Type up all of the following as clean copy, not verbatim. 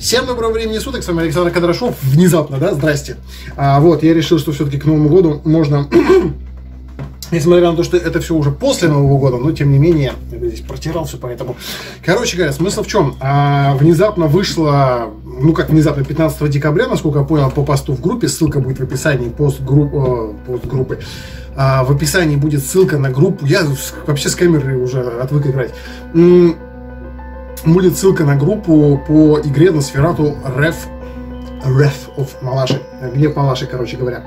Всем доброго времени суток, с вами Александр Кондрашов. Внезапно, да? Здрасте. Вот, я решил, что все-таки к Новому году можно... Несмотря на то, что это все уже после Нового года, но тем не менее, я здесь протирал все, поэтому... Короче говоря, смысл в чем? Внезапно вышло, ну как внезапно, 15 декабря, насколько я понял, по посту в группе, ссылка будет в описании, пост группы, в описании будет ссылка на группу, я вообще с камеры уже отвык играть, будет ссылка на группу по игре Nosferatu: The Wrath of Malachi. Глеб Малашей, короче говоря.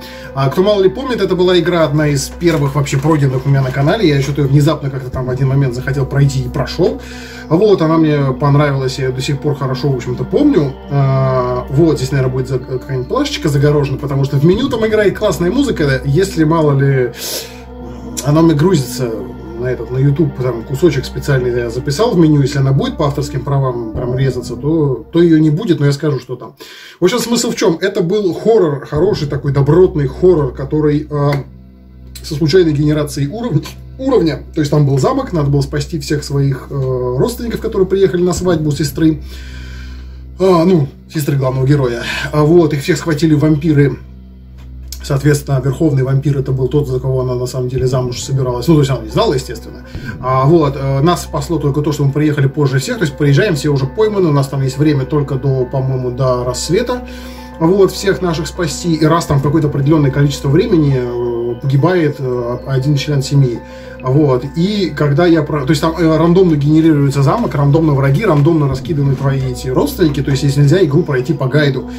Кто мало ли помнит, это была игра одна из первых вообще пройденных у меня на канале. Я что-то внезапно как-то там в один момент захотел пройти и прошел. Вот, она мне понравилась, я ее до сих пор хорошо, в общем-то, помню. Вот, здесь, наверное, будет какая-нибудь плашечка загорожена, потому что в меню там играет классная музыка. Если мало ли... Она мне грузится на YouTube, там кусочек специально я записал в меню, если она будет по авторским правам прям резаться, то ее не будет, но я скажу, что там. В общем, смысл в чем? Это был хоррор, хороший такой добротный хоррор, который со случайной генерацией уровня, то есть там был замок, надо было спасти всех своих родственников, которые приехали на свадьбу сестры, сестры главного героя, вот, их всех схватили вампиры. Соответственно, верховный вампир — это был тот, за кого она на самом деле замуж собиралась. Ну, то есть она не знала, естественно. Вот, нас спасло только то, что мы приехали позже всех. То есть приезжаем, все уже пойманы. У нас там есть время только до, по-моему, до рассвета. Вот, всех наших спасти. И раз там в какое-то определенное количество времени погибает один член семьи. Вот, и когда я... То есть там рандомно генерируется замок, рандомно враги, рандомно раскиданы твои эти родственники. То есть здесь нельзя игру пройти по гайду.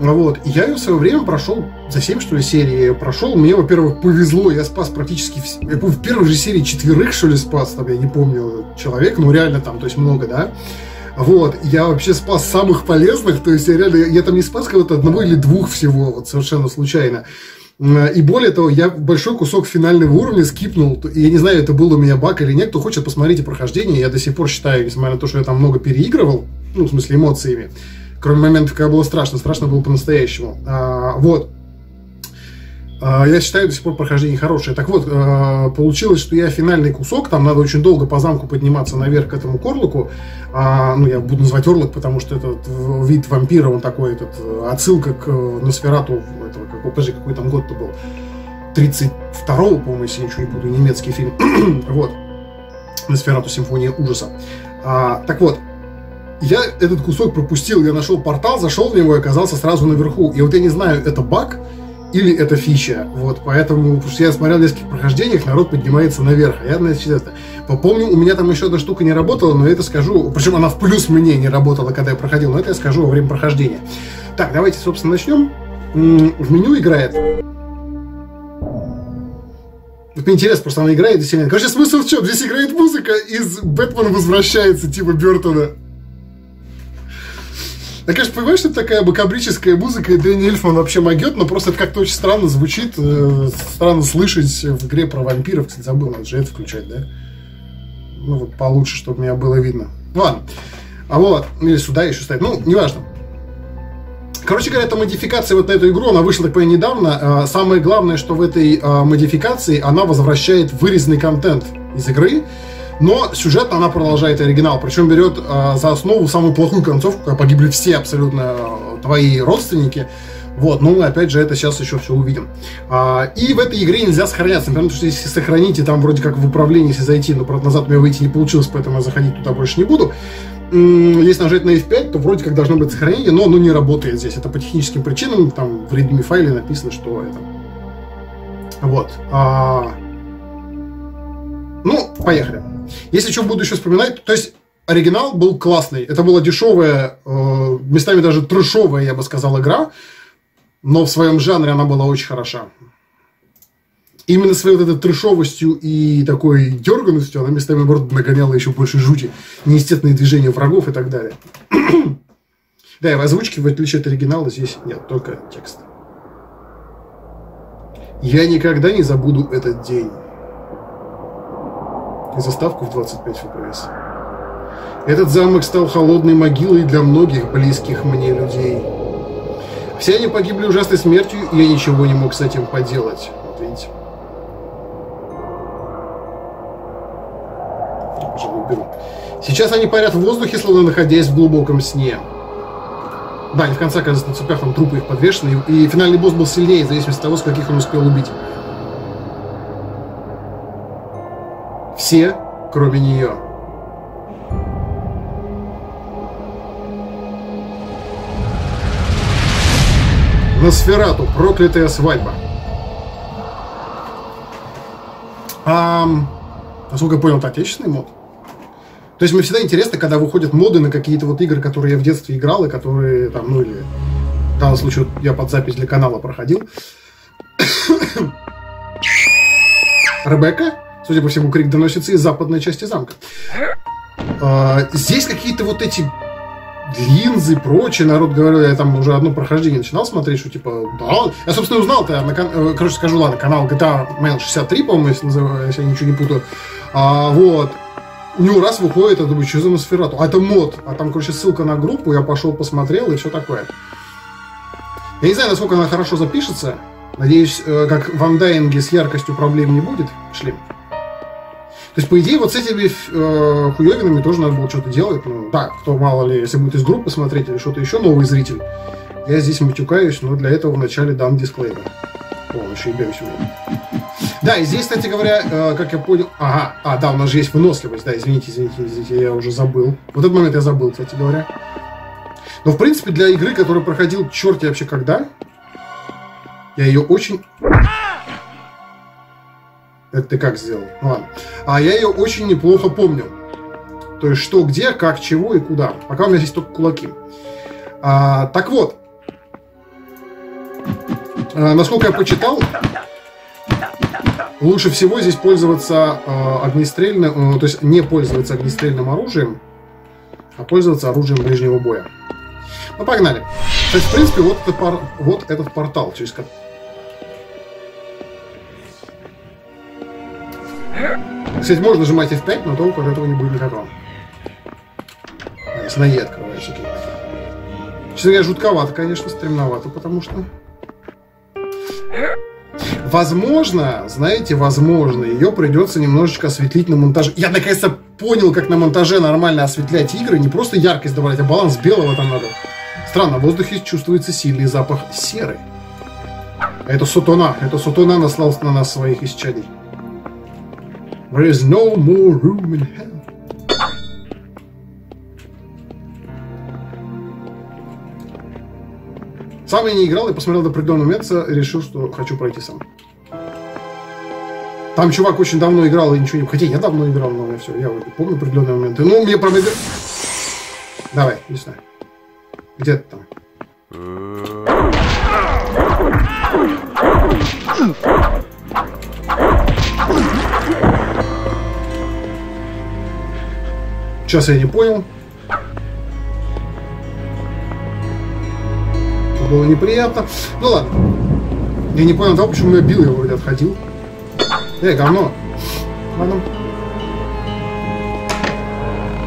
Вот, и я ее в свое время прошел, за 7, что ли, серии прошел. Мне, во-первых, повезло, я спас практически... Я в первой же серии 4, что ли, спас, там, я не помню, человек, ну, реально там, то есть много, да? Вот, я вообще спас самых полезных, то есть я реально, я там не спас кого-то одного или двух всего, вот, совершенно случайно. И более того, я большой кусок финального уровня скипнул, я не знаю, это был у меня баг или нет, кто хочет, посмотрите прохождение, я до сих пор считаю, несмотря на то, что я там много переигрывал, ну, в смысле, эмоциями, кроме моментов, когда было страшно. Страшно было по-настоящему. Вот. Я считаю до сих пор прохождение хорошее. Так вот, получилось, что я финальный кусок, там надо очень долго по замку подниматься наверх к этому корлуку. Ну, я буду называть орлок, потому что этот вид вампира, он такой, этот, отсылка к Носферату, этого, какой там год-то был, 32-го, по-моему, если я ничего не буду, немецкий фильм. Вот. Носферату: Симфония ужаса. Так вот. Я этот кусок пропустил, я нашел портал, зашел в него и оказался сразу наверху. И вот я не знаю, это баг или это фича. Вот, поэтому, потому что я смотрел в нескольких прохождениях, народ поднимается наверх. А я, значит, это... Помню, у меня там еще одна штука не работала, но это скажу... Причем она в плюс мне не работала, когда я проходил, но это я скажу во время прохождения. Так, давайте, собственно, начнем. В меню играет... Вот мне интересно, просто она играет и сильно... Короче, смысл в чем? Здесь играет музыка из «Бэтмен возвращается», типа Бёртона. Я, конечно, понимаю, что это такая бакабрическая музыка, и Дэнни Эльфман вообще могет, но просто это как-то очень странно звучит, странно слышать в игре про вампиров. Кстати, забыл, надо же это включать, да? Ну, вот получше, чтобы меня было видно. Ну, ладно. А вот, или сюда еще ставить, ну, неважно. Короче говоря, эта модификация вот на эту игру, она вышла, так понимаю, недавно. Самое главное, что в этой модификации она возвращает вырезанный контент из игры, но сюжет она продолжает оригинал, причем берет за основу самую плохую концовку, когда погибли все абсолютно твои родственники. Вот, но мы опять же это сейчас еще все увидим. И в этой игре нельзя сохраняться, например, потому что если сохраните, там вроде как в управлении если зайти, но правда назад у меня выйти не получилось, поэтому я заходить туда больше не буду. Если нажать на F5, то вроде как должно быть сохранение, но оно не работает здесь. Это по техническим причинам, там в Redmi файле написано, что это. Вот. Ну, поехали. Если что буду еще вспоминать, то есть оригинал был классный. Это была дешевая, местами даже трэшовая, я бы сказал, игра, но в своем жанре она была очень хороша. Именно своей вот этой трэшовостью и такой дерганностью она местами, наоборот, нагоняла еще больше жути, неестественные движения врагов и так далее. Да, и в озвучке, в отличие от оригинала, здесь нет, только текст. Я никогда не забуду этот день. И заставку в 25 FPS. Этот замок стал холодной могилой для многих близких мне людей. Все они погибли ужасной смертью, и я ничего не мог с этим поделать. Вот видите. Сейчас они парят в воздухе, словно находясь в глубоком сне. Да, они в конце, кажется, на цепях, там трупы их подвешены, и финальный босс был сильнее, в зависимости от того, скольких он успел убить. Все, кроме нее. Носферату, проклятая свадьба. Насколько я понял, это отечественный мод. То есть мне всегда интересно, когда выходят моды на какие-то вот игры, которые я в детстве играл, и которые там, ну или в данном случае я под запись для канала проходил. Ребекка, судя по всему, крик доносится из западной части замка. Здесь какие-то вот эти линзы, прочее, народ говорил, я там уже одно прохождение начинал смотреть, что типа, да, я, собственно, узнал-то, короче, скажу, ладно, канал GTA Man 63, по-моему, если я ничего не путаю, вот, у него раз выходит, я думаю, что за Носферату, а это мод, а там, короче, ссылка на группу, я пошел, посмотрел и все такое. Я не знаю, насколько она хорошо запишется, надеюсь, как в андайинге с яркостью проблем не будет, шлем. То есть, по идее, вот с этими хуёвинами тоже надо было что-то делать. Ну, да, кто, мало ли, если будет из группы смотреть или что-то еще, новый зритель. Я здесь матюкаюсь, но для этого вначале дам дисклеймер. О, еще и бьёмся. Да, и здесь, кстати говоря, как я понял... Ага, да, у нас же есть выносливость. Да, извините, я уже забыл. Вот этот момент я забыл, кстати говоря. Но, в принципе, для игры, которую проходил черт я вообще когда, я ее очень... Это ты как сделал? Ну, ладно. А я ее очень неплохо помню. То есть, что, где, как, чего и куда. Пока у меня здесь только кулаки. Так вот. Насколько я почитал, лучше всего здесь пользоваться огнестрельным... то есть, не пользоваться огнестрельным оружием, а пользоваться оружием ближнего боя. Ну, погнали. То есть, в принципе, вот этот портал, через который... Кстати, можно нажимать F5, но толку от этого не будет никакого. С ноги открываешь. Честно говоря, жутковато, конечно, стремновато, потому что... Возможно, знаете, возможно, ее придется немножечко осветлить на монтаже. Я, наконец-то, понял, как на монтаже нормально осветлять игры. Не просто яркость добавлять, а баланс белого там надо. Странно, в воздухе чувствуется сильный запах серы. Это сатана наслал на нас своих исчадий. There is no more room in hell. Сам я не играл, и посмотрел до определенного момента и решил, что хочу пройти сам. Там чувак очень давно играл и ничего не... Хотя я давно играл, но я все, я помню определенные моменты. Ну, мне правда... Давай, не знаю. Где ты там? Сейчас я не понял. Это было неприятно. Ну ладно. Я не понял того, почему я бил, я вроде отходил. Говно. Ладно.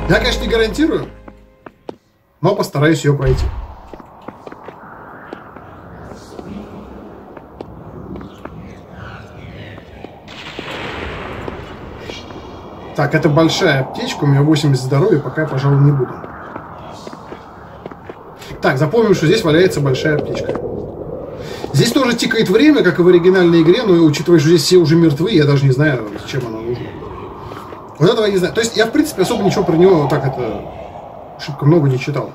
Я, конечно, не гарантирую, но постараюсь ее пройти. Так, это большая аптечка, у меня 80 здоровья, пока я, пожалуй, не буду. Так, запомним, что здесь валяется большая аптечка. Здесь тоже тикает время, как и в оригинальной игре, но учитывая, что здесь все уже мертвы, я даже не знаю, зачем она нужна. Вот этого я не знаю. То есть я, в принципе, особо ничего про него, так это, шибко много не читал.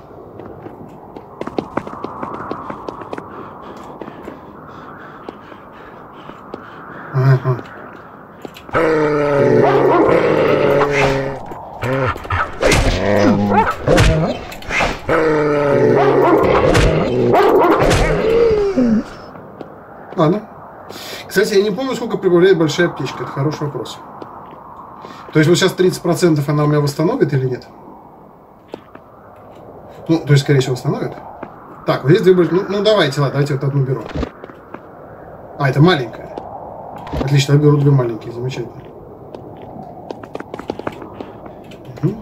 Ага. Ладно. Кстати, я не помню, сколько прибавляет большая птичка. Это хороший вопрос. То есть вот сейчас 30% она у меня восстановит или нет? Ну, то есть, скорее всего, восстановит. Так, вот здесь две большие... Ну, давайте, ладно, давайте вот одну беру. А, это маленькая. Отлично, я беру две маленькие, замечательно. Угу.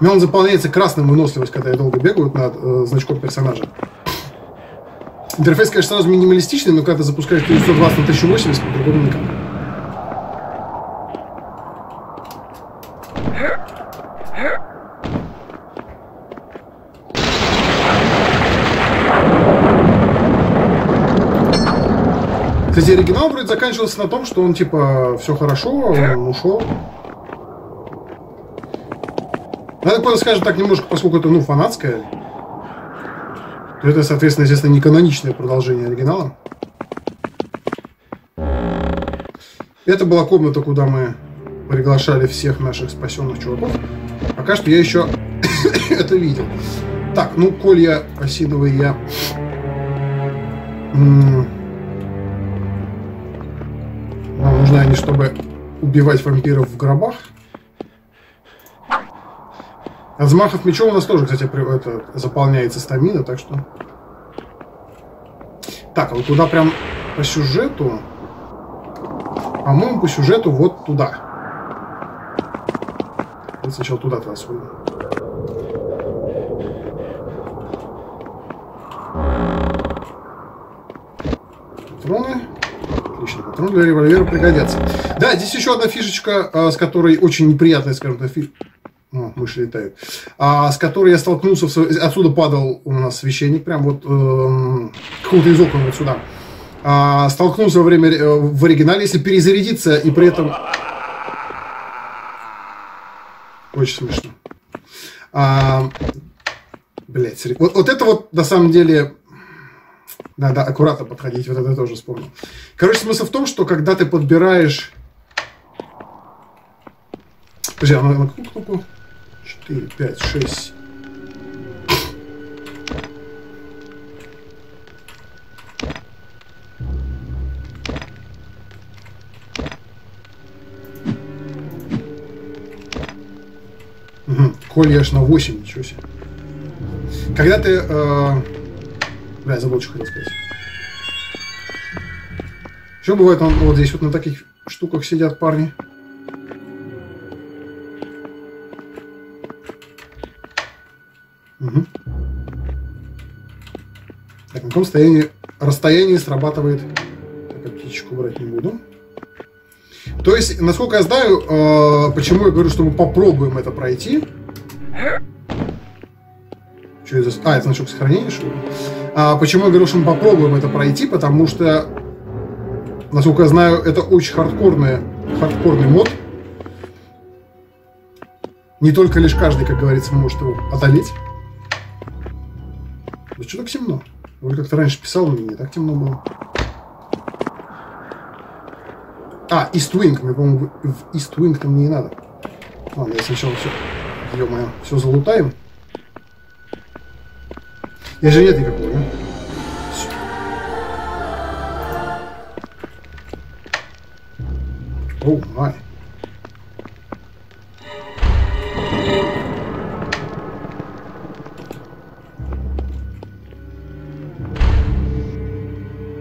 У меня он заполняется красным выносливость, когда я долго бегаю над значком персонажа. Интерфейс, конечно, сразу минималистичный, но когда ты запускаешь 920 на 1080, по-другому никак. Кстати, оригинал вроде заканчивался на том, что он типа все хорошо, он ушел. Надо просто, скажем так, немножко, поскольку это, ну, фанатское, то это, соответственно, естественно, не каноничное продолжение оригинала. Это была комната, куда мы приглашали всех наших спасенных чуваков. Пока что я еще это видел. Так, ну, коль я осиновый, я... Нам нужны они, чтобы убивать вампиров в гробах. От взмахов мечом у нас тоже, кстати, это, заполняется стамина, так что... Так, а вот туда прям по сюжету... По-моему, по сюжету вот туда. Я сначала туда трансформирую. Патроны. Отлично, патроны для револьвера пригодятся. Да, здесь еще одна фишечка, с которой очень неприятная, скажем так, фишка. О, мыши летают. С которой я столкнулся... Отсюда падал у нас священник, прям вот... Какого-то из окон вот сюда. Столкнулся во время в оригинале, если перезарядиться и при этом... Очень смешно. Блять, вот это вот на самом деле... Надо аккуратно подходить, вот это тоже вспомнил. Короче, смысл в том, что когда ты подбираешь... Подожди, а на какую кнопку? 4, 5, 6... Коль я аж на 8, ничего себе. Когда ты... Бля, забыл, что хотел сказать. Что бывает, вот здесь вот на таких штуках сидят парни. Угу. Так, на каком расстоянии срабатывает... Так, птичку брать не буду. То есть, насколько я знаю, почему я говорю, что мы попробуем это пройти. Что это? А, это значок сохранения, что ли? Почему я говорю, что мы попробуем это пройти? Потому что, насколько я знаю, это очень хардкорный мод. Не только лишь каждый, как говорится, может его одолеть. Да что так темно? Вроде как-то раньше писал, но не так темно было. А, Ист-Винг, мне, по-моему, в Ист-Винг там не надо. Ладно, я сначала все... Ё-моё, все залутаем. Я же нет никакого, да? Всё. Оу, май.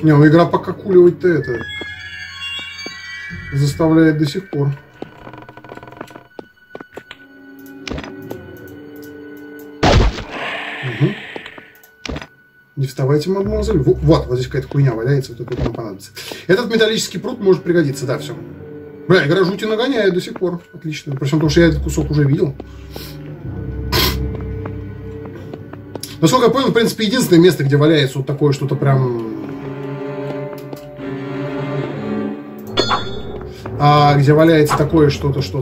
Не, ну игра пока куливать-то это... Заставляет до сих пор. Угу. Не вставайте, мадемуазель. Вот здесь какая-то хуйня валяется, вот это нам понадобится. Этот металлический пруд может пригодиться, да, все. Бля, игра жути нагоняет до сих пор. Отлично. Причем потому что я этот кусок уже видел. Насколько я понял, в принципе, единственное место, где валяется вот такое что-то прям... где валяется такое что-то. То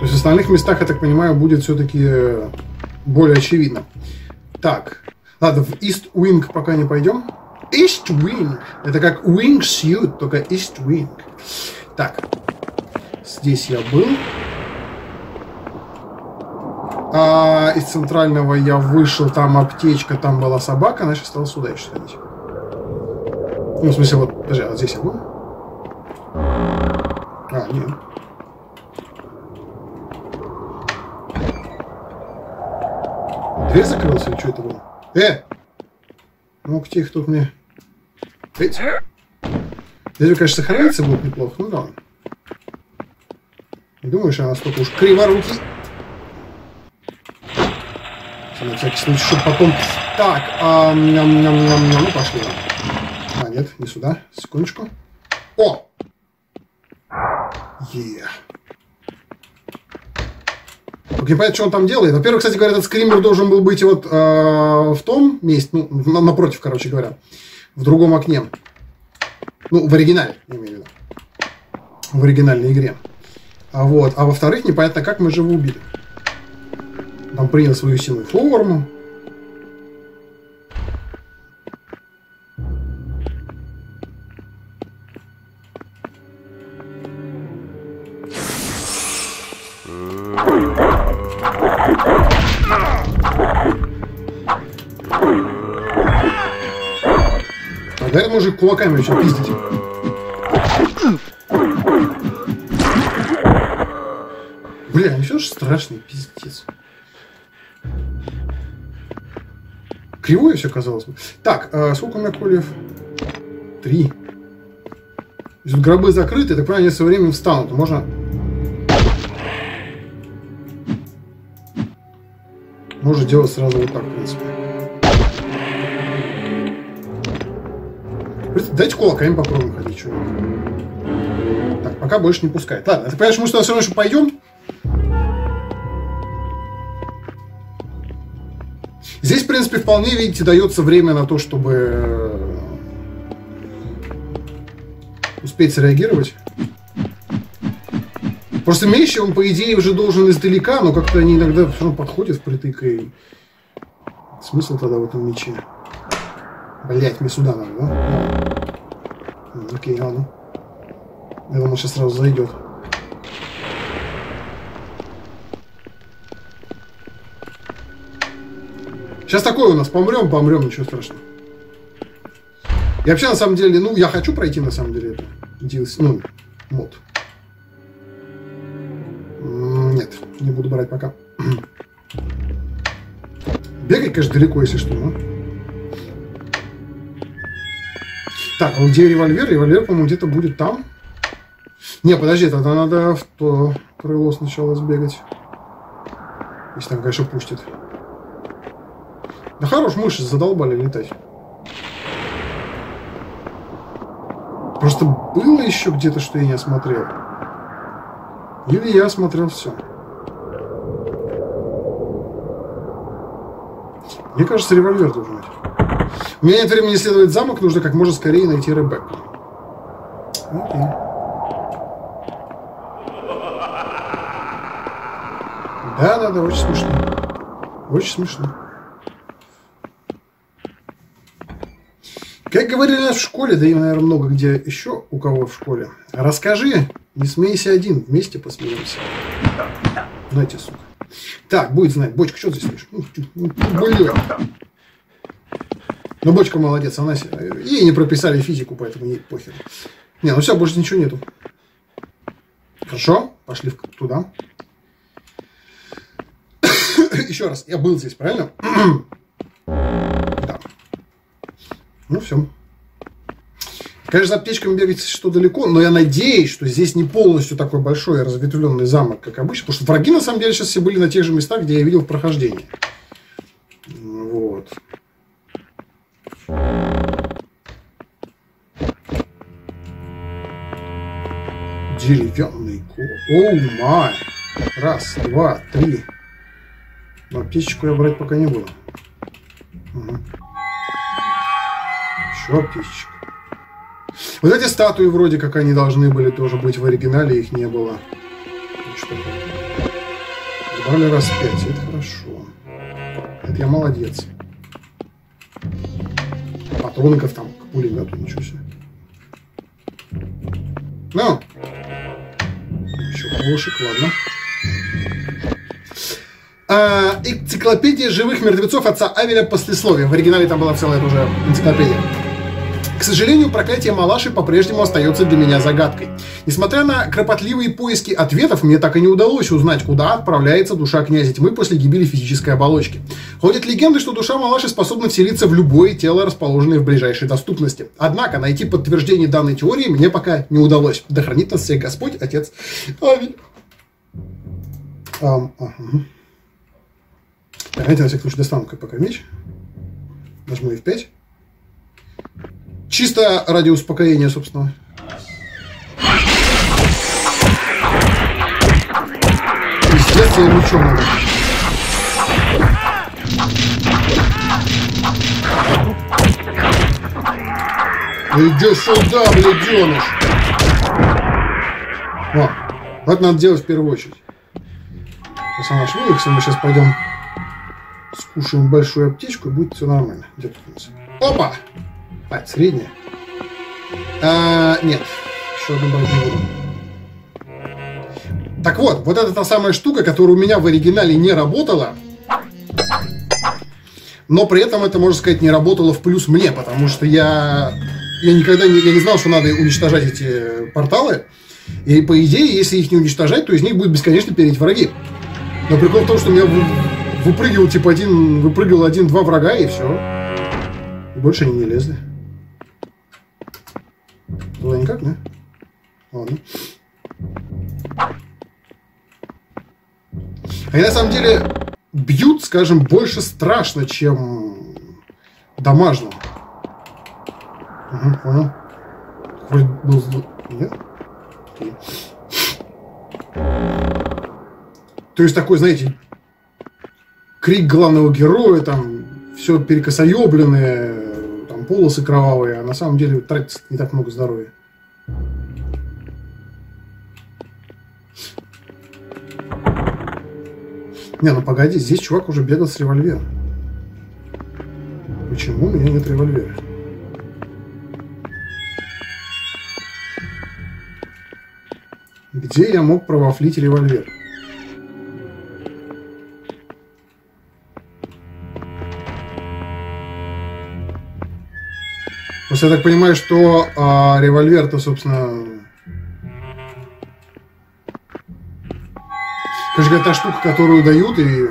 есть в остальных местах, я так понимаю, будет все-таки более очевидно. Так, ладно, в East Wing пока не пойдем. East Wing! Это как Wing Suit, только East Wing. Так, здесь я был. Из центрального я вышел, там аптечка, там была собака, она сейчас стала сюда еще ходить. Ну, в смысле, вот, подожди, а вот здесь я был? А, нет. Дверь закрылась или что это было? Ну-ка, тихо, тут мне... Здесь, конечно, сохраняться будет неплохо, ну да ладно. Не думаешь, она столько уж криворуки... На всякий случай, чтобы потом... Так, ну пошли. А, нет, не сюда. Секундочку. О! Е! не понятно, что он там делает. Во-первых, кстати говоря, этот скример должен был быть вот в том месте, ну, напротив, короче говоря, в другом окне. Ну, в оригинале, я имею в виду. В оригинальной игре. Вот. А во-вторых, непонятно, как мы же его убили. Он принял свою силу форму. Да это мужик кулаками еще пиздить. Бля, еще же страшный пиздец. Кривое все казалось бы. Так, сколько у меня крыльев? 3. Тут гробы закрыты, так понимаю, они со временем встанут. Можно... Можно делать сразу вот так, в принципе. Дайте кулаками попробуем ходить, чувак. Так, пока больше не пускает. Ладно, ты понимаешь, мы что, все равно еще пойдем? Здесь, в принципе, вполне, видите, дается время на то, чтобы успеть среагировать. Просто меч, он, по идее, уже должен издалека, но как-то они иногда все равно подходят впритык, и смысл тогда в этом мече? Блять, мне сюда надо, да? Окей, ладно. Я думал, сейчас сразу зайдет. Сейчас такое у нас, помрем, ничего страшного. И вообще, на самом деле, ну, я хочу пройти, на самом деле, это DLC, ну, мод. Нет, не буду брать пока. Бегай, конечно, далеко, если что, ну. Так, а где револьвер? Револьвер, по-моему, где-то будет там. Не, подожди, тогда надо в то крыло сначала сбегать. Если там, конечно, пустит. Да хорош, мыши задолбали летать. Просто было еще где-то, что я не осмотрел. Или я осмотрел все. Мне кажется, револьвер должен быть. У меня нет времени исследовать замок, нужно как можно скорее найти Ребекку. Окей. Да, очень смешно. Очень смешно. Как говорили нас в школе, да и, наверное, много где еще у кого в школе. Расскажи, не смейся один, вместе посмеемся. Знаете, сука. Так, будет знать. Бочка, что здесь лишь? Ну, бочка молодец, она ей не прописали физику, поэтому ей похер. Не, ну все, больше ничего нету. Хорошо, пошли туда. Еще раз, я был здесь, правильно? Да. Ну все. Конечно, за аптечками бегать что далеко, но я надеюсь, что здесь не полностью такой большой разветвленный замок, как обычно, потому что враги, на самом деле, сейчас все были на тех же местах, где я видел в прохождении. Вот. Деревянный кол. О, май! Раз, два, три. Но аптечку я брать пока не буду. Угу. Еще аптечка. Вот эти статуи вроде как они должны были тоже быть в оригинале, их не было. Забрали раз 5, это хорошо. Это я молодец. Патронников там к пулемету, ничего себе. Ну! Еще полушек, ладно. Энциклопедия живых мертвецов отца Авеля послесловия. В оригинале там была целая тоже энциклопедия. К сожалению, проклятие Малаши по-прежнему остается для меня загадкой. Несмотря на кропотливые поиски ответов, мне так и не удалось узнать, куда отправляется душа князя тьмы после гибели физической оболочки. Ходят легенды, что душа Малаши способна вселиться в любое тело, расположенное в ближайшей доступности. Однако найти подтверждение данной теории мне пока не удалось. Да хранит нас всех Господь, отец Авель. Давайте, на всякий случай, достану пока меч. Нажму F5. Чисто ради успокоения, собственно. Пиздец, тебе ничего не надо. Иди сюда, бляденыш! Вот. Вот надо делать в первую очередь. Персонаж велик, если мы сейчас пойдем скушаем большую аптечку, и будет все нормально. Где тут у нас? Опа! А, это средняя. А, нет. Еще одну большую. Так вот, вот это та самая штука, которая у меня в оригинале не работала. Но при этом это, можно сказать, не работало в плюс мне, потому что я никогда не знал, что надо уничтожать эти порталы. И по идее, если их не уничтожать, то из них будет бесконечно переть враги. Но прикол в том, что у меня выпрыгивал типа один-два врага, и все. И больше они не лезли. Туда никак, да? Ладно. Они на самом деле бьют, скажем, больше страшно, чем домашним. Угу, понял. Вроде был... Нет? То есть такой, знаете, крик главного героя, там все перекосоебленное, там полосы кровавые, а на самом деле тратится не так много здоровья. Не, ну погоди, здесь чувак уже бегал с револьвером. Почему у меня нет револьвера? Где я мог провафлить револьвер? Просто я так понимаю, что револьвер-то, собственно... Конечно, это та штука, которую дают, и...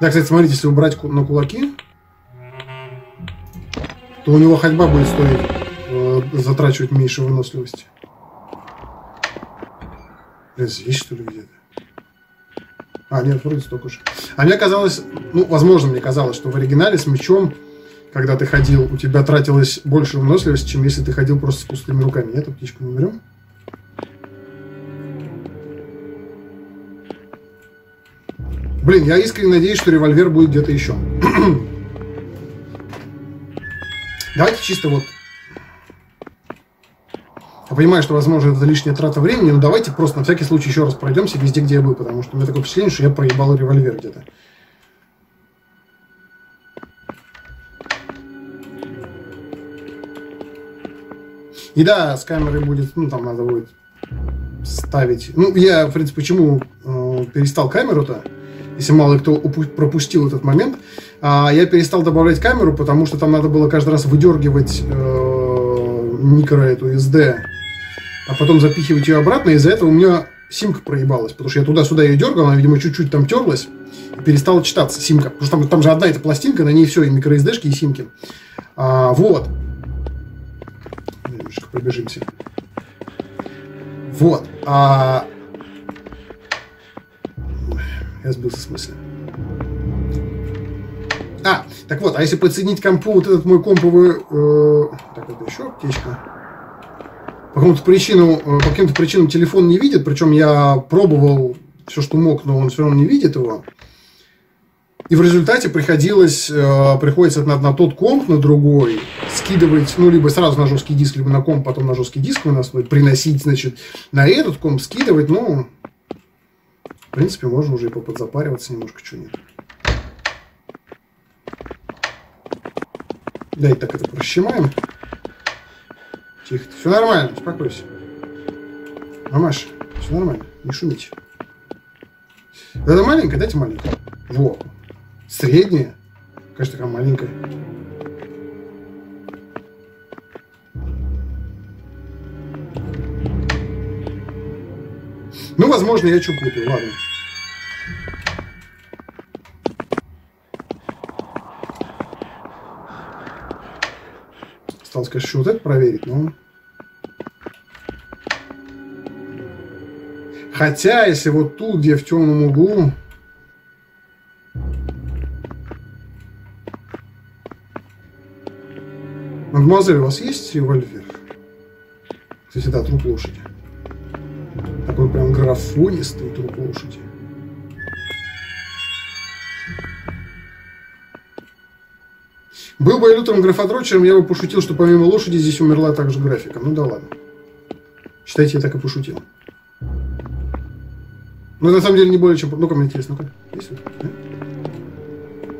Да, кстати, смотрите, если убрать на кулаки, то у него ходьба будет стоить, затрачивать меньше выносливости. Здесь, что ли, где-то? А, нет, вроде столько же. А мне казалось, ну, возможно, мне казалось, что в оригинале с мечом, когда ты ходил, у тебя тратилось больше выносливости, чем если ты ходил просто с пустыми руками. Нет, птичку не берем. Блин, я искренне надеюсь, что револьвер будет где-то еще. Давайте чисто вот... Я понимаю, что, возможно, это лишняя трата времени, но давайте просто на всякий случай еще раз пройдемся везде, где я был, потому что у меня такое впечатление, что я проебал револьвер где-то. И да, с камерой будет, ну, там надо будет ставить. Ну, я, в принципе, почему перестал камеру-то, если мало кто пропустил этот момент, я перестал добавлять камеру, потому что там надо было каждый раз выдергивать микро эту SD, а потом запихивать ее обратно, из-за этого у меня симка проебалась, потому что я туда-сюда ее дергал, она, видимо, чуть-чуть там терлась, и перестала читаться симка, потому что там же одна эта пластинка, на ней все, и микро-SD-шки, и симки. Вот. Немножко пробежимся. Вот. Я сбился с мысли. А, так вот, а если подсоединить компу, вот этот мой комповый... так, вот еще аптечка. По каким-то причинам телефон не видит, причем я пробовал все, что мог, но он все равно не видит его. И в результате приходится на тот комп, на другой, скидывать, ну, либо сразу на жесткий диск, либо на комп, потом на жесткий диск выносить, приносить, значит, на этот комп, скидывать, ну, в принципе, можно уже и поподзапариваться немножко, чего нет. Да, и так это прощемаем. Тихо. Все нормально, успокойся. Мамаша, все нормально, не шумите. Это маленькая, дайте маленькую. Во. Средняя. Конечно, такая маленькая. Ну, возможно, я что-то путаю, ладно. Осталось, конечно, вот это проверить, но... Хотя, если вот тут, где в темном углу... Мадемуазель, у вас есть револьвер? Кстати, да, труп лошади. Такой прям графонистый труп лошади. Был бы я лютым графодрочером, я бы пошутил, что помимо лошади здесь умерла также графика. Ну да ладно. Считайте, я так и пошутил. Но на самом деле не более чем... Ну-ка, мне интересно, ну-ка.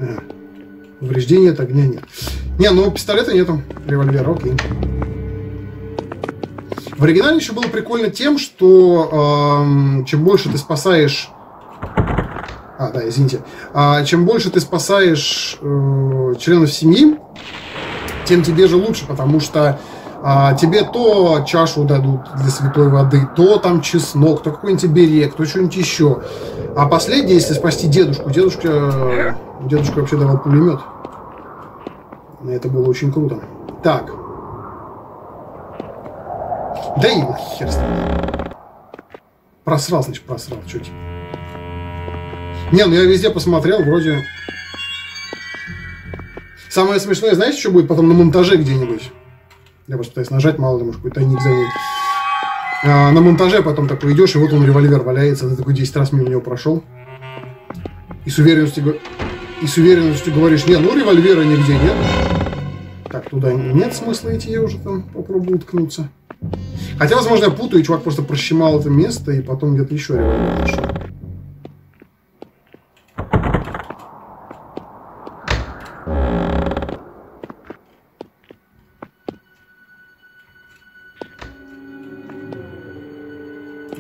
А. Повреждения от огня нет. Не, ну пистолета нету. Револьвера, окей. В оригинале еще было прикольно тем, что чем больше ты спасаешь... А, да, извините. Чем больше ты спасаешь членов семьи, тем тебе же лучше, потому что тебе то чашу дадут для святой воды, то там чеснок, то какой-нибудь берег, то что-нибудь еще. А последнее, если спасти дедушку, дедушка вообще давал пулемет. Это было очень круто. Так. Да и хер с тобой. Просрал, значит, просрал. Чё типа? Не, ну я везде посмотрел, вроде... Самое смешное, знаете, что будет потом на монтаже где-нибудь? Я просто пытаюсь нажать, мало ли, может, какой-то тайник занять. А, на монтаже потом такой идешь, и вот он, револьвер валяется, ты такой 10 раз мимо него прошел. И с уверенностью говоришь, не, ну револьвера нигде нет. Так, туда нет смысла идти, я уже там попробую уткнуться. Хотя, возможно, я путаю, и чувак просто прощемал это место, и потом где-то еще револьвер нашел.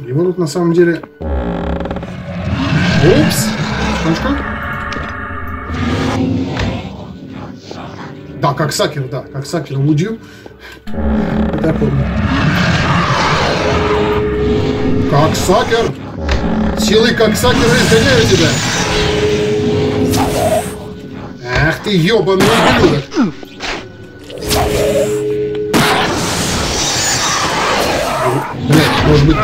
Его тут на самом деле... Упс! Штучка. Да, как сакер лудью. Это я помню. Как сакер! Силой как сакера изгоняю тебя! Ах ты ёбаный ублюдок! Нет, может быть...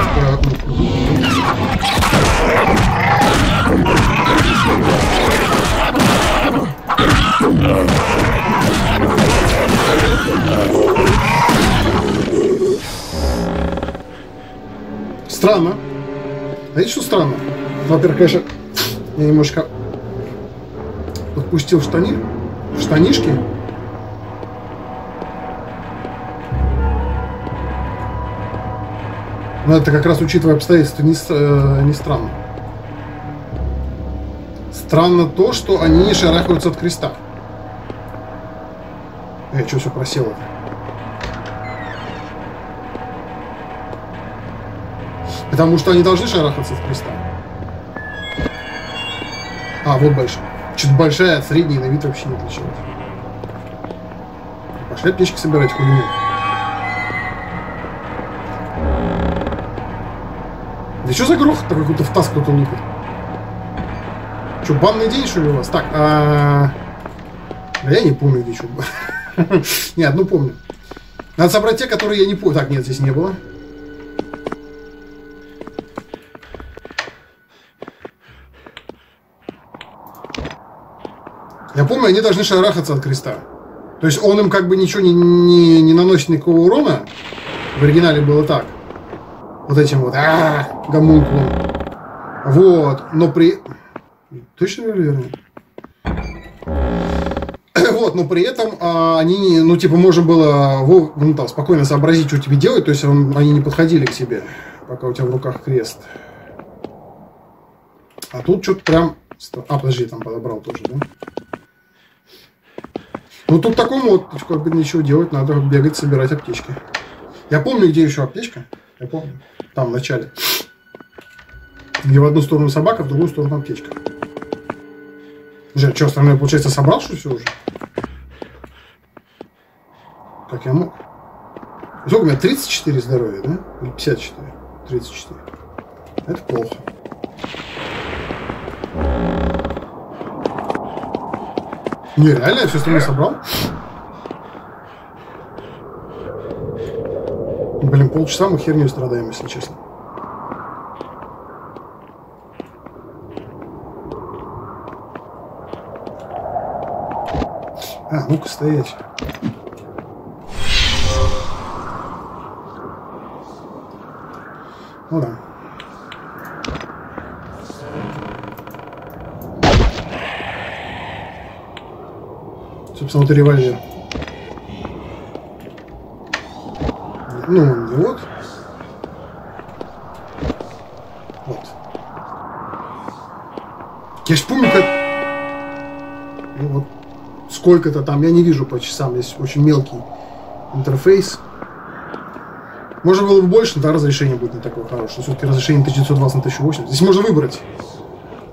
Странно. А еще странно. Во-первых, конечно, я немножко подпустил штанишки. Но это как раз, учитывая обстоятельства, не странно. Странно то, что они шарахаются от креста. Что все просело? Потому что они должны шарахаться от креста. А, вот большая. Чуть большая, от средней на вид вообще не отличалась. Пошли птички собирать, хули нет. Да что за грохот такой, какой-то в таз кто-то лупит? Что, банный день, что ли, у вас? Так, я не помню, где что. Не, одну помню. Надо собрать те, которые я не помню. Так, нет, здесь не было. Я помню, они должны шарахаться от креста. То есть он им как бы ничего не наносит никакого урона. В оригинале было так. Вот этим вот гомункулом. Вот, но при... Точно верно? Вот, но при этом они, ну типа, можно было ну, там, спокойно сообразить, что тебе делать. То есть они не подходили к тебе, пока у тебя в руках крест. А тут что-то прям... А, подожди, там подобрал тоже, да? Ну тут такому вот как бы ничего делать, надо бегать, собирать аптечки. Я помню, где еще аптечка. Я помню. Там, в начале. Где в одну сторону собака, в другую сторону аптечка. Жаль, что остальное, получается, собрал, что все уже? Как я мог? Сколько у меня? 34 здоровья, да? Или 54? 34. Это плохо. Не, реально, я все остальное собрал? Блин, полчаса мы херню страдаем, если честно. А, ну-ка, стоять. Ну да. Собственно, это револьвер. Ну, вот. Вот. Я ж помню, как... Ну, вот сколько-то там, я не вижу по часам, есть очень мелкий интерфейс. Можно было бы больше, но да, разрешение будет не такое хорошее. Все-таки разрешение 1920 на 1080. Здесь можно выбрать.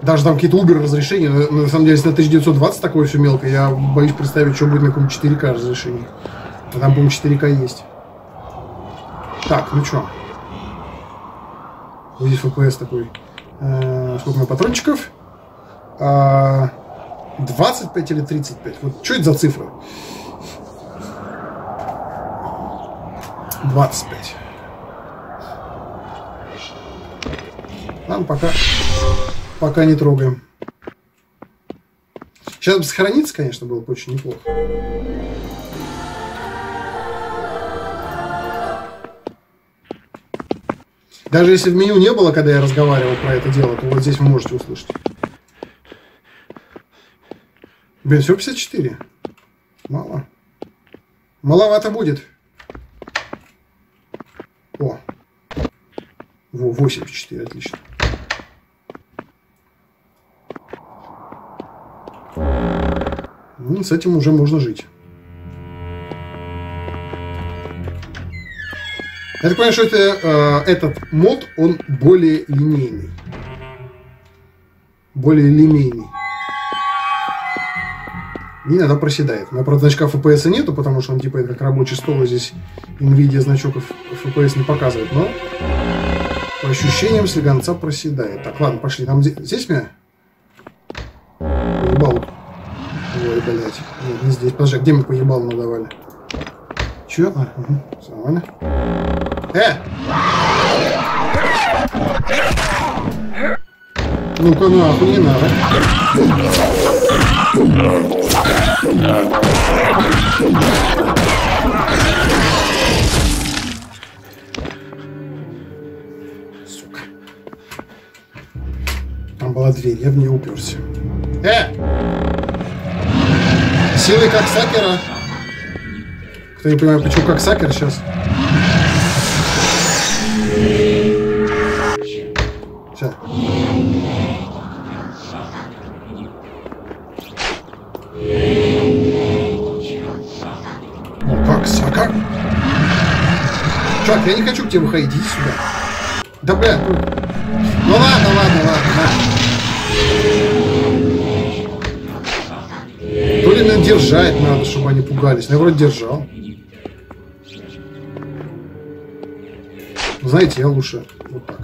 Даже там какие-то убер разрешения. Но, на самом деле, если на 1920 такое все мелкое, я боюсь представить, что будет на каком 4К разрешении. А там, по-моему, 4К есть. Так, ну что? Вот здесь FPS такой. Сколько у меня патрончиков? 25 или 35. Вот что это за цифра? 25. Нам пока не трогаем. Сейчас бы сохраниться, конечно, было бы очень неплохо. Даже если в меню не было, когда я разговаривал про это дело, то вот здесь вы можете услышать. Блин, всего 54. Мало. Маловато будет. О. Во, 84, отлично. Ну, с этим уже можно жить. Я так понимаю, что это, этот мод, он более линейный. Более линейный. И иногда проседает. У меня, правда, значка FPS нету, потому что он типа как рабочий стол, и здесь NVIDIA значок FPS не показывает, но по ощущениям слегонца проседает. Так, ладно, пошли. Там здесь меня? Поебал. Ой, блядь. Нет, не здесь. Подожди, где мы поебал надавали? Че? А, угу. Все нормально. Ну-ка, нахуй, не надо. Сука. Там была дверь, я в нее уперся. Силы как Сакера. Кто не понимает, почему как Сакер сейчас? Все. Чувак, я не хочу к тебе выходить, иди сюда. Да бля. Ну ладно, ладно. То ли меня держать надо, чтобы они пугались. Я вроде держал. Знаете, я лучше вот так.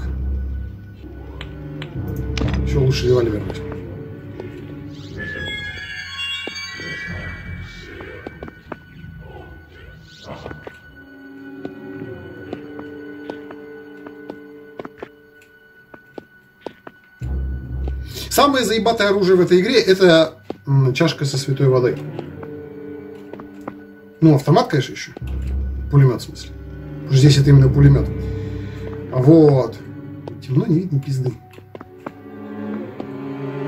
Еще лучше револьвер. Самое заебатое оружие в этой игре — это чашка со святой водой. Ну, автомат, конечно, еще. Пулемет, в смысле. Потому что здесь это именно пулемет. Вот. Темно, не видно пизды.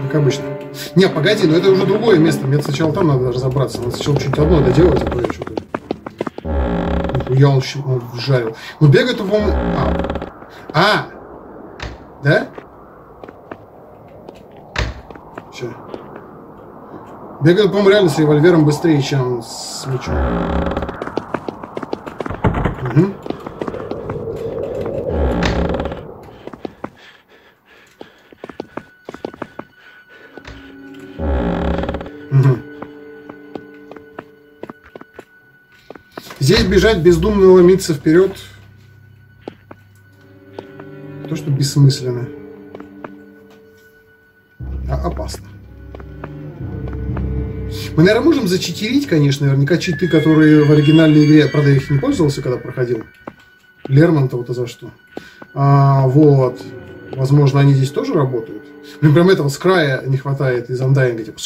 Как обычно. Не, погоди, но это уже другое место. Мне сначала там надо разобраться. Надо сначала что-нибудь одно доделать, а то я что-то... Я он жарил. Ну, бегает, по-моему... А! Да? Все. Бегает, по-моему, реально с револьвером быстрее, чем с мечом. Угу. Угу. Здесь бежать бездумно, ломиться вперед. То, что бессмысленно. Опасно. Мы, наверное, можем зачитерить, конечно, наверняка читы, которые в оригинальной игре, правда, я их не пользовался, когда проходил. Лермонтова-то за что? Вот. Возможно, они здесь тоже работают. Блин, прям этого с края не хватает из андайинга, типа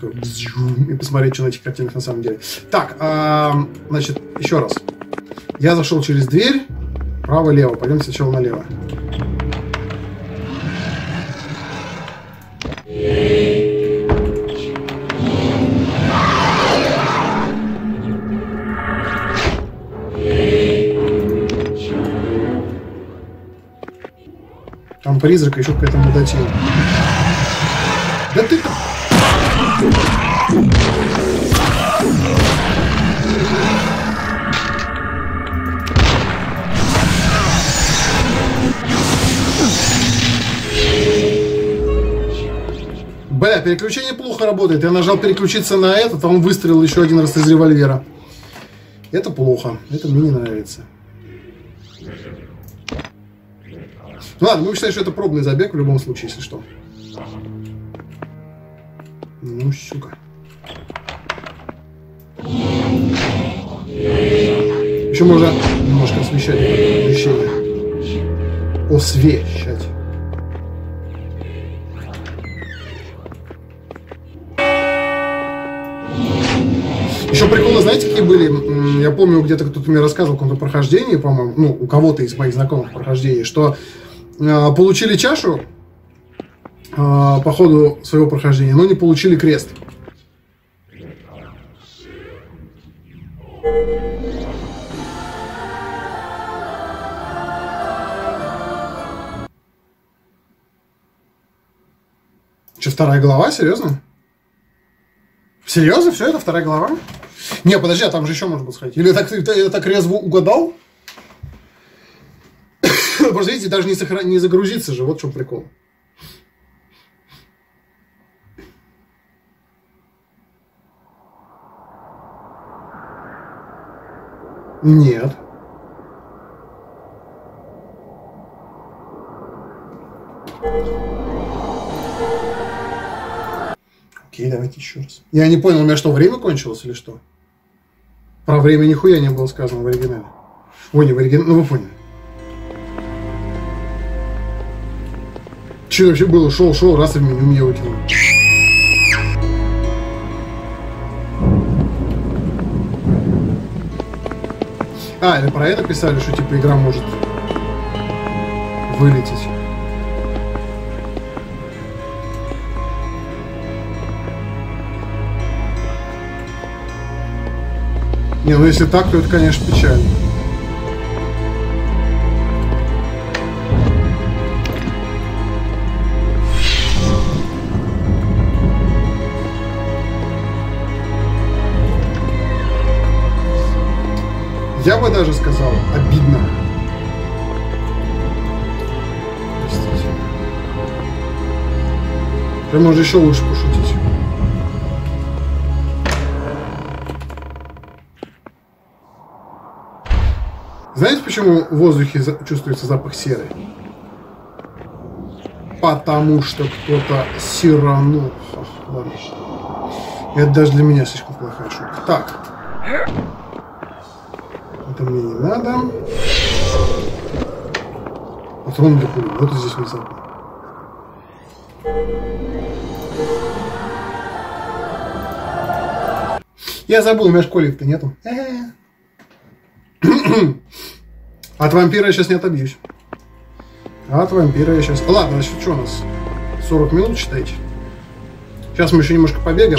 и посмотреть, что на этих картинах на самом деле. Так, значит, еще раз. Я зашел через дверь. Право-лево. Пойдем сначала налево. там призрак еще к этому дотянул. Да ты там! Бля, переключение плохо работает. Я нажал переключиться на этот, а он выстрелил еще один раз из револьвера. Это плохо. Это мне не нравится. Ну ладно, мы считаем, что это пробный забег в любом случае, если что. Ну, щука. Еще можно немножко освещать помещение. Освещать. Еще приколы, знаете, какие были? Я помню, где-то кто-то мне рассказывал о каком-то прохождении, по-моему, ну, у кого-то из моих знакомых прохождений, что получили чашу по ходу своего прохождения, но не получили крест. Че, вторая глава? Серьезно? Серьезно? Все это вторая глава? Не, подожди, а там же еще можно было сходить. Или я так резво угадал? Просто видите, даже не загрузиться же, вот в чем прикол. Нет. Окей, давайте еще раз. Я не понял, у меня что, время кончилось или что? Про время нихуя не было сказано в оригинале. Ой, не в оригинале, ну вы поняли. Что вообще было? Шел, раз и в меню меня выкинуло. А, или про это писали, что типа игра может вылететь. Не, ну если так, то это, конечно, печально. Я бы даже сказал, обидно. Прям можно еще лучше пошутить. Знаете, почему в воздухе чувствуется запах серы? Потому что кто-то сиранул. Ладно. Это даже для меня слишком плохая шутка. Так. Это мне не надо. Патрон для пули. Вот здесь внезапно. Я забыл, у меня школьник-то нету. От вампира я сейчас не отобьюсь. От вампира я сейчас... Ладно, значит, что у нас? 40 минут, считайте. Сейчас мы еще немножко побегаем.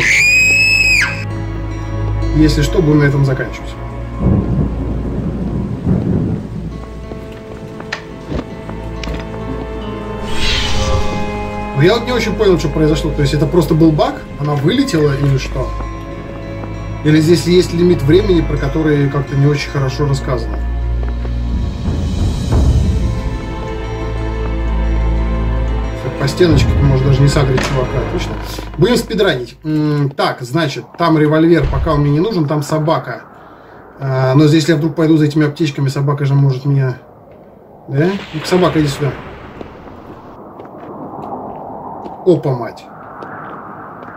Если что, будем на этом заканчивать. Но я вот не очень понял, что произошло. То есть это просто был баг? Она вылетела или что? Или здесь есть лимит времени, про который как-то не очень хорошо рассказано? По стеночке ты можешь даже не сагрить чувака, отлично. Будем спидранить. Так, значит, там револьвер, пока он мне не нужен, там собака. Но здесь, если я вдруг пойду за этими аптечками, собака же может меня... Да? Ну-ка, собака, иди сюда. Опа, мать.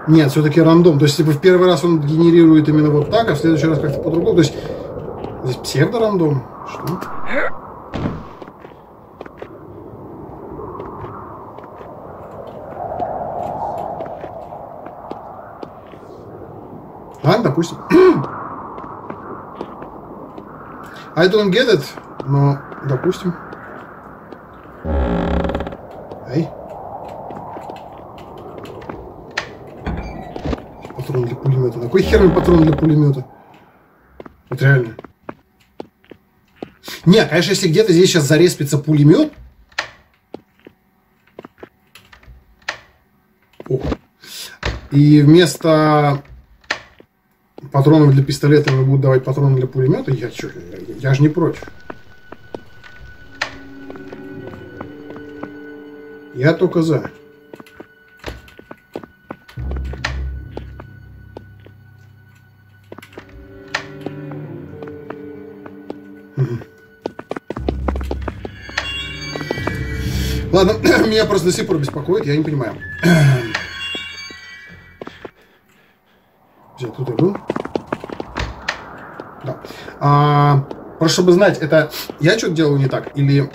Нет, все-таки рандом. То есть, типа, в первый раз он генерирует именно вот так, а в следующий раз как-то по-другому. То есть, здесь псевдорандом. Что? Ладно, допустим. I don't get it, но допустим. Эй. Патрон для пулемета. Какой херный патрон для пулемета? Вот реально. Не, конечно, если где-то здесь сейчас зареспится пулемет, И вместо патронов для пистолета мне будут давать патроны для пулемета. Я же не против. Я только за. Ладно, меня просто до сих пор беспокоит, я не понимаю. Где тут я был? Да. Просто чтобы знать, это я что-то делаю не так? Или так,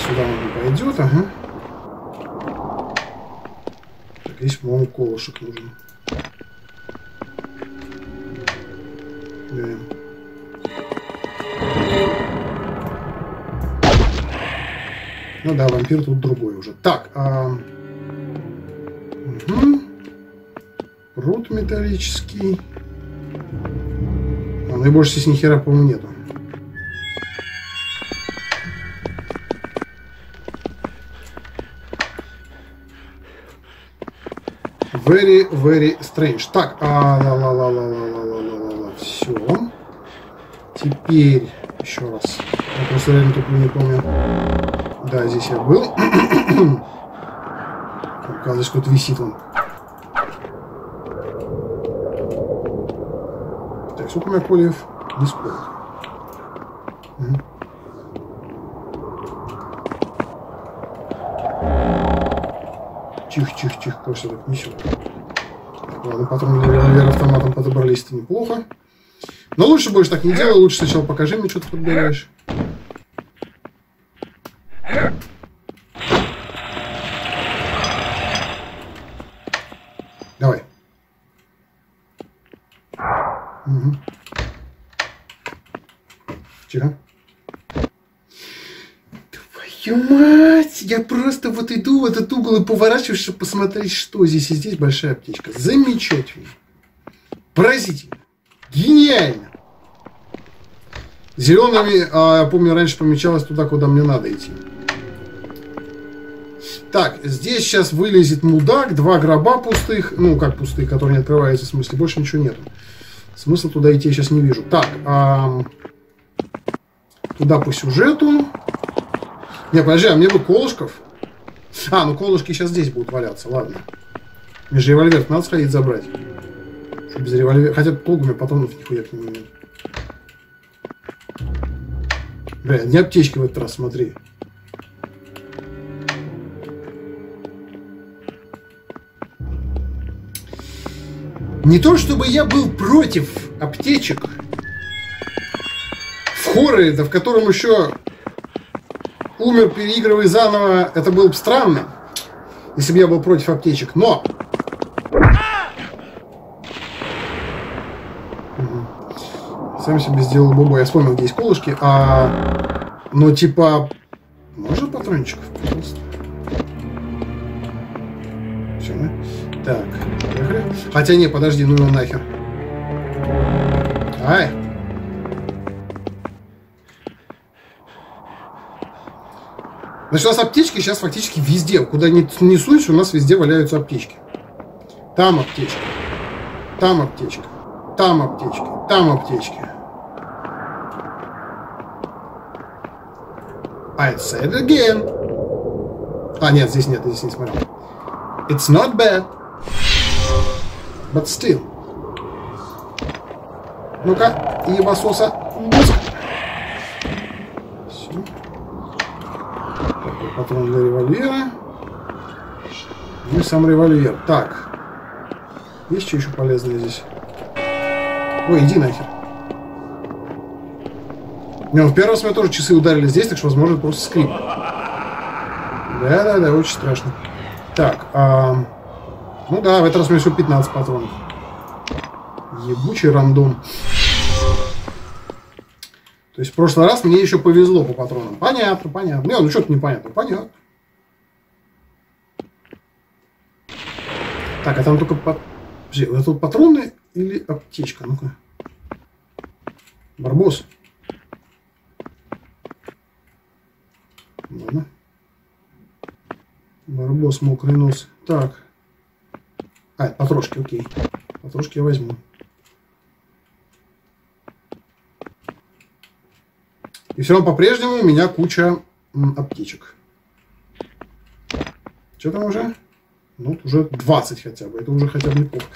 сюда он не пойдет, ага. Так, здесь, по-моему, колышек нужен. Блин. Ну да, вампир тут другой уже. Так, угу. Пруд металлический. Ну и больше здесь ни хера, по-моему, нету. Very, very strange. Так, ла-ла-ла-ла-ла-ла-ла-ла-ла-ла. Все. Теперь еще раз. Я просто реально тут не помню. Да, здесь я был. Оказывается, что-то висит он. Так, сколько у меня кольев? Не сколько. Угу. Тихо-тихо-тихо, просто так несет. Так, ладно, потом, наверное, автоматом подобрались-то неплохо. Но лучше больше так не делай, лучше сначала покажи мне, что ты подбираешь. Давай. Угу. Тихо. Твою мать! Я просто вот иду в этот угол и поворачиваюсь, чтобы посмотреть, что здесь. И здесь большая птичка. Замечательно. Поразительно. Гениально! Зелеными, я помню, раньше помечалось туда, куда мне надо идти. Так, здесь сейчас вылезет мудак, два гроба пустых, ну как пустых, которые не открываются, в смысле, больше ничего нету. Смысла туда идти я сейчас не вижу. Так, туда по сюжету. Не, подожди, а мне бы колышков. А, ну колышки сейчас здесь будут валяться, ладно. Мне же револьвер надо сходить забрать. Без револьвера. Хотя толку у меня патронов нихуя к нему нет. Бля, не аптечки в этот раз, смотри. Не то чтобы я был против аптечек. В хорроре, да в котором еще умер, переигрывая заново, это было бы странно, если бы я был против аптечек. Но! Сам себе сделал бубой. Я вспомнил, где есть колышки. Но типа... Можно патрончиков, пожалуйста? Все, да? Так, поехали. Хотя не, подожди, ну его нахер. Ай! Значит, у нас аптечки сейчас фактически везде. Куда ни сунешь, у нас везде валяются аптечки. Там аптечка. Там аптечка. Там аптечки. Там аптечки. I said again. А, нет, здесь нет, здесь не смотрел. It's not bad. But still. Ну-ка, ебасоса. Все. Такой патрон для револьвера. Ну и сам револьвер. Так. Есть что еще полезное здесь? Ой, иди нахер. Ну, в первый раз меня тоже часы ударили здесь, так что, возможно, просто скрип. Да-да-да, очень страшно. Так, ну да, в этот раз у меня всего 15 патронов. Ебучий рандом. То есть в прошлый раз мне еще повезло по патронам. Понятно, понятно. Не, ну что-то непонятно. Понятно. Так, а там только... Подожди, вот это вот патроны... Или аптечка, ну-ка. Барбос. Ладно. Барбос, мокрый нос. Так. А, патрошки, окей. Патрошки я возьму. И все равно по-прежнему у меня куча аптечек. Что там уже? Ну, уже 20 хотя бы. Это уже хотя бы неплохо.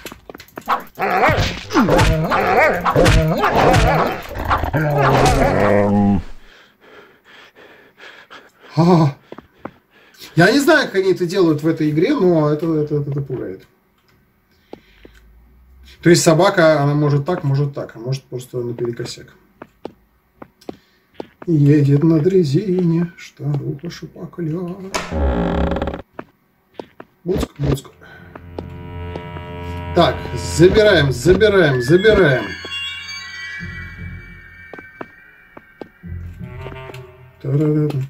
Я не знаю, как они это делают в этой игре, но это пугает. То есть собака, она может так, а может просто наперекосяк. Едет на дрезине, старуха шипакля. Буцк, буцк. Так, забираем, забираем, забираем. Та-да-да-да.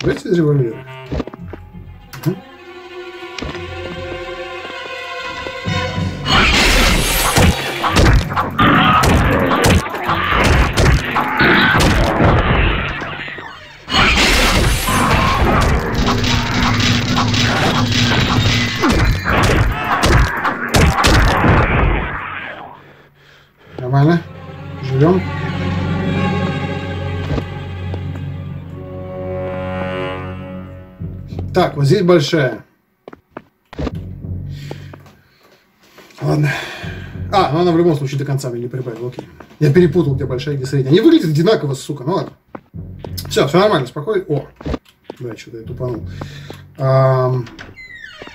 Давайте из револьвера. Угу. Нормально. Живем. Так, вот здесь большая. Ладно. А, ну она в любом случае до конца мне не прибавила. Окей. Я перепутал, где большая, где средняя. Они выглядят одинаково, сука. Ну ладно. Все, все нормально, спокойно. О, да, что-то я тупанул.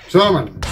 Все нормально.